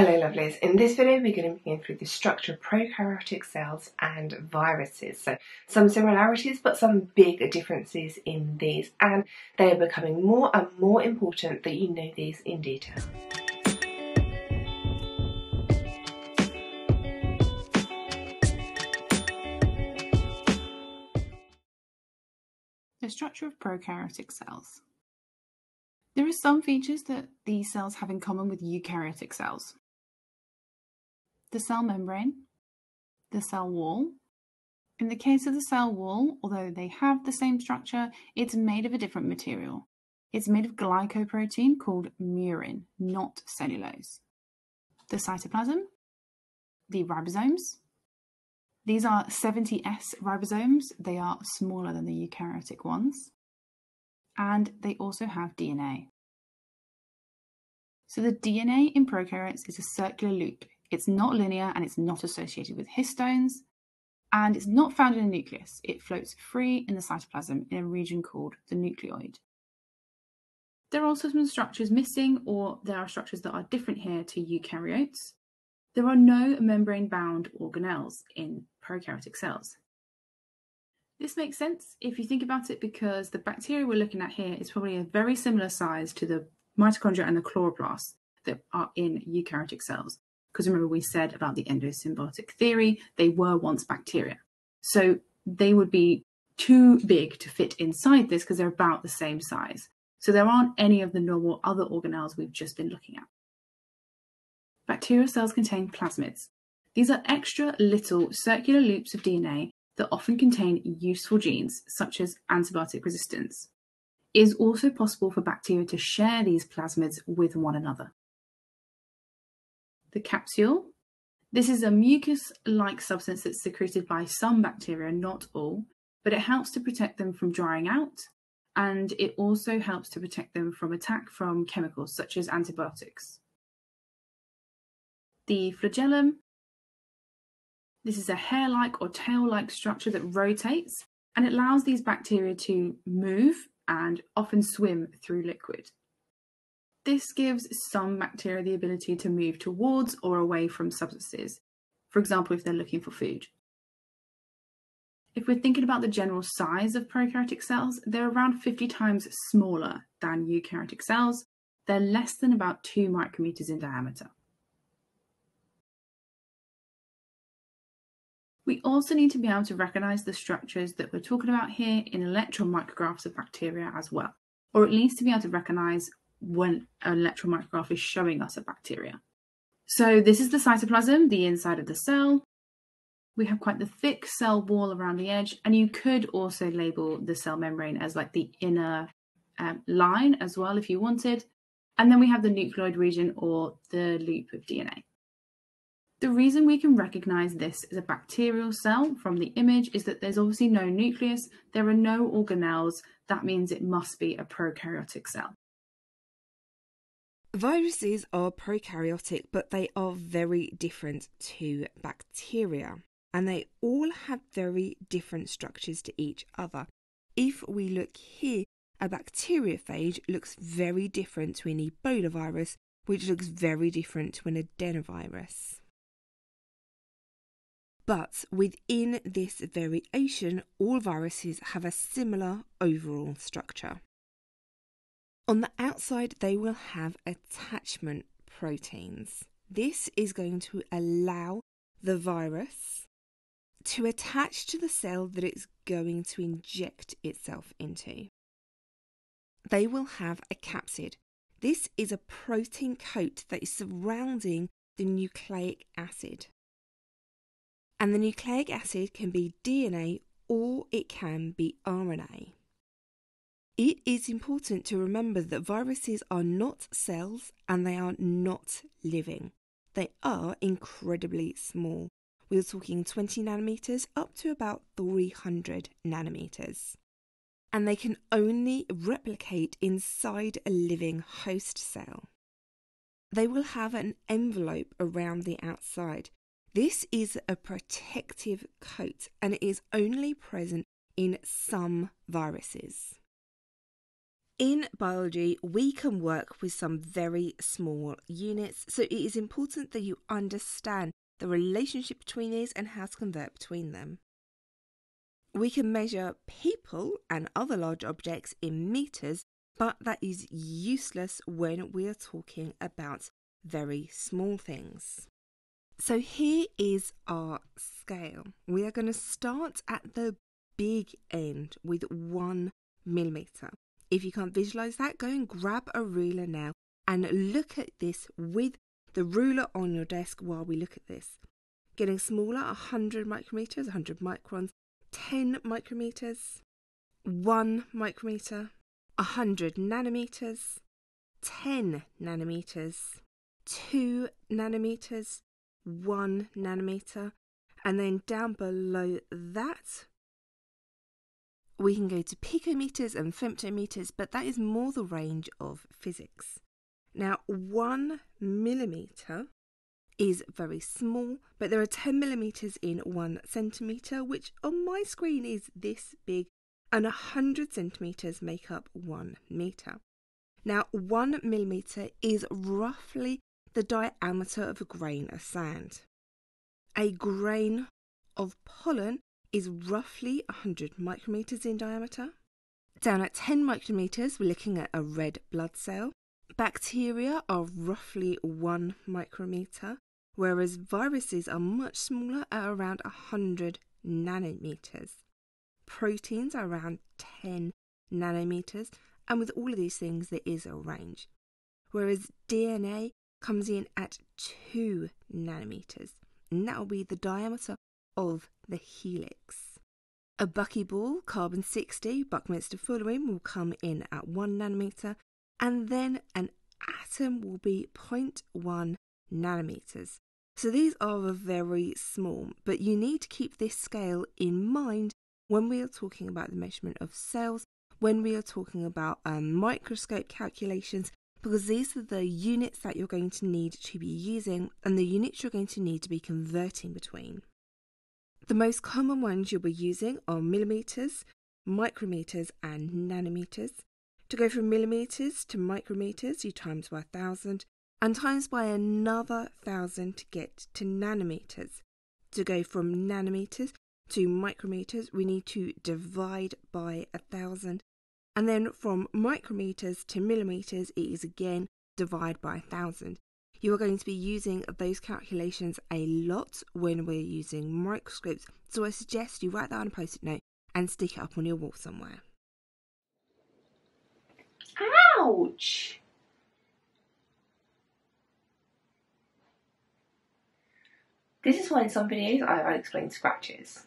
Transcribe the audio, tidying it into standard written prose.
Hello lovelies, in this video we're going to be going through the structure of prokaryotic cells and viruses. So some similarities but some big differences in these, and they are becoming more and more important that you know these in detail. The structure of prokaryotic cells. There are some features that these cells have in common with eukaryotic cells. The cell membrane, the cell wall. In the case of the cell wall, although they have the same structure, it's made of a different material. It's made of glycoprotein called murein, not cellulose. The cytoplasm, the ribosomes. These are 70S ribosomes. They are smaller than the eukaryotic ones. And they also have DNA. So the DNA in prokaryotes is a circular loop. It's not linear and it's not associated with histones, and it's not found in a nucleus. It floats free in the cytoplasm in a region called the nucleoid. There are also some structures missing, or there are structures that are different here to eukaryotes. There are no membrane-bound organelles in prokaryotic cells. This makes sense if you think about it, because the bacteria we're looking at here is probably a very similar size to the mitochondria and the chloroplasts that are in eukaryotic cells. Because remember we said about the endosymbiotic theory, they were once bacteria. So they would be too big to fit inside this because they're about the same size. So there aren't any of the normal other organelles we've just been looking at. Bacterial cells contain plasmids. These are extra little circular loops of DNA that often contain useful genes, such as antibiotic resistance. It is also possible for bacteria to share these plasmids with one another. The capsule. This is a mucus-like substance that's secreted by some bacteria, not all, but it helps to protect them from drying out, and it also helps to protect them from attack from chemicals, such as antibiotics. The flagellum. This is a hair-like or tail-like structure that rotates, and it allows these bacteria to move and often swim through liquid. This gives some bacteria the ability to move towards or away from substances, for example, if they're looking for food. If we're thinking about the general size of prokaryotic cells, they're around 50 times smaller than eukaryotic cells. They're less than about 2 micrometers in diameter. We also need to be able to recognise the structures that we're talking about here in electron micrographs of bacteria as well, or at least to be able to recognise when an electron micrograph is showing us a bacteria. So this is the cytoplasm, the inside of the cell. We have quite the thick cell wall around the edge, and you could also label the cell membrane as like the inner line as well if you wanted. And then we have the nucleoid region, or the loop of DNA. The reason we can recognise this as a bacterial cell from the image is that there's obviously no nucleus, there are no organelles, that means it must be a prokaryotic cell. Viruses are prokaryotic, but they are very different to bacteria, and they all have very different structures to each other. If we look here, a bacteriophage looks very different to an Ebola virus, which looks very different to an adenovirus. But within this variation, all viruses have a similar overall structure. On the outside, they will have attachment proteins. This is going to allow the virus to attach to the cell that it's going to inject itself into. They will have a capsid. This is a protein coat that is surrounding the nucleic acid. And the nucleic acid can be DNA or it can be RNA. It is important to remember that viruses are not cells and they are not living. They are incredibly small. We're talking 20 nanometers up to about 300 nanometers. And they can only replicate inside a living host cell. They will have an envelope around the outside. This is a protective coat, and it is only present in some viruses. In biology, we can work with some very small units, so it is important that you understand the relationship between these and how to convert between them. We can measure people and other large objects in meters, but that is useless when we are talking about very small things. So here is our scale. We are going to start at the big end with 1 millimeter. If you can't visualise that, go and grab a ruler now and look at this with the ruler on your desk while we look at this. Getting smaller, 100 micrometres, 100 microns, 10 micrometres, 1 micrometre, 100 nanometres, 10 nanometres, 2 nanometres, 1 nanometre, and then down below that, we can go to picometers and femtometers, but that is more the range of physics. Now, 1 millimeter is very small, but there are 10 millimeters in 1 centimeter, which on my screen is this big, and 100 centimeters make up 1 meter. Now, 1 millimeter is roughly the diameter of a grain of sand. A grain of pollen is roughly 100 micrometers in diameter. Down at 10 micrometers, we're looking at a red blood cell. Bacteria are roughly 1 micrometer, whereas viruses are much smaller at around 100 nanometers. Proteins are around 10 nanometers, and with all of these things, there is a range. Whereas DNA comes in at 2 nanometers, and that will be the diameter of the helix. A buckyball, carbon-60, Buckminster fullerene, will come in at 1 nanometer, and then an atom will be 0.1 nanometers. So these are very small, but you need to keep this scale in mind when we are talking about the measurement of cells, when we are talking about microscope calculations, because these are the units that you're going to need to be using and the units you're going to need to be converting between. The most common ones you'll be using are millimetres, micrometres and nanometres. To go from millimetres to micrometres, you times by 1,000 and times by another 1,000 to get to nanometres. To go from nanometres to micrometres, we need to divide by 1,000, and then from micrometres to millimetres, it is again divide by 1,000. You are going to be using those calculations a lot when we're using microscopes, so I suggest you write that on a post-it note and stick it up on your wall somewhere. Ouch! This is why in some videos I unexplained scratches.